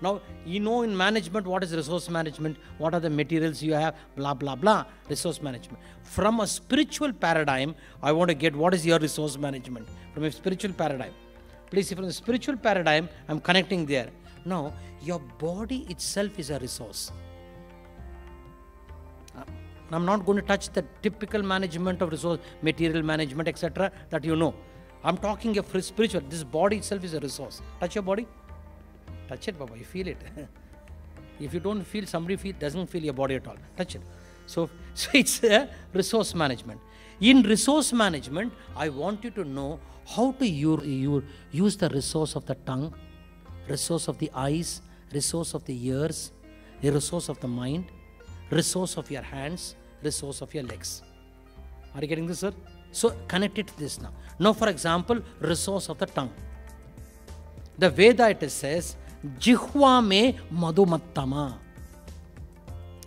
Now, you know in management, what is resource management? What are the materials you have? Blah, blah, blah. Resource management. From a spiritual paradigm, I want to get what is your resource management? From a spiritual paradigm. Please, from the spiritual paradigm, I'm connecting there. Now, your body itself is a resource. I'm not going to touch the typical management of resource, material management, etc. that you know. I'm talking a spiritual. This body itself is a resource. Touch your body. Touch it, Baba. You feel it. If you don't feel, somebody doesn't feel your body at all. Touch it. So it's a resource management. In resource management, I want you to know how to use the resource of the tongue, resource of the eyes, resource of the ears, the resource of the mind, resource of your hands, resource of your legs. Are you getting this, sir? So connect it to this now. Now, for example, resource of the tongue. The Veda, it says, Jihva me madhumattama.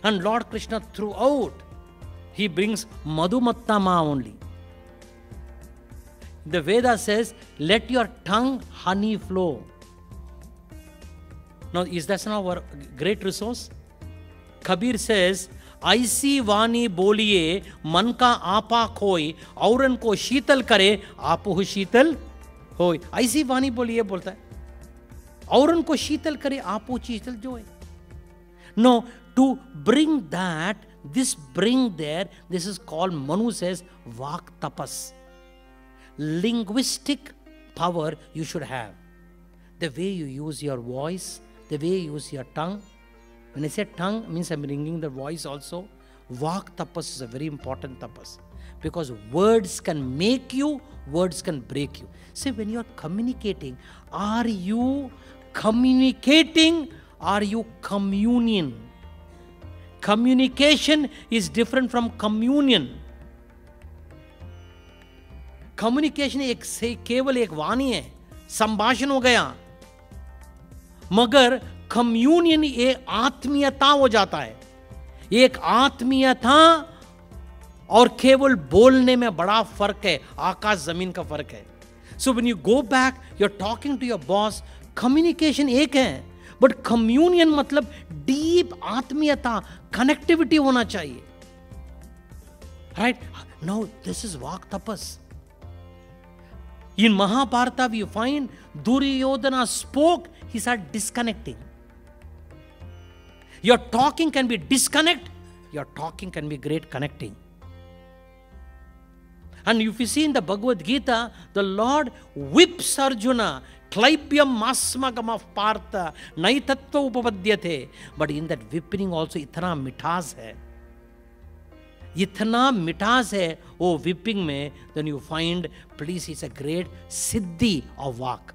And Lord Krishna throughout, he brings madhumattama only. The Veda says, let your tongue honey flow. Now, is that not our great resource? Kabir says, Aisi vani boliye, man ka apa khoi, auran ko sheetal kare, aapuhu sheetal hoi. Aisi vani boliye bolta hai. Auran ko sheetal kare, aapuhu sheetal joy. No, to bring that, this bring there, this is called, Manu says, vak tapas. Linguistic power you should have. The way you use your voice, the way you use your tongue. When I say tongue, means I'm bringing the voice also. Vak tapas is a very important tapas. Because words can make you, words can break you. See, when you're communicating, are you communicating? Are you communion? Communication is different from communion. Communication is केवल एक वाणी है, संभाषण हो गया, मगर communion ये आत्मीयता हो जाता है, एक आत्मीयता और केवल बोलने में बड़ा फर्क है, आकाश जमीन का फर्क है. So when you go back, you're talking to your boss. Communication एक है, but communion मतलब deep आत्मीयता, connectivity होना चाहिए, right? Now this is vak tapas. In Mahabharata, we find Duryodhana spoke, he started disconnecting. Your talking can be disconnect, your talking can be great connecting. And if you see in the Bhagavad Gita, the Lord whips Arjuna, klaipyam masmagama partha, naitattva upavadyate. But in that whipping also, itna mithas hai. Itna mithas hai, oh whipping mein, then you find, please, it's a great siddhi of vak.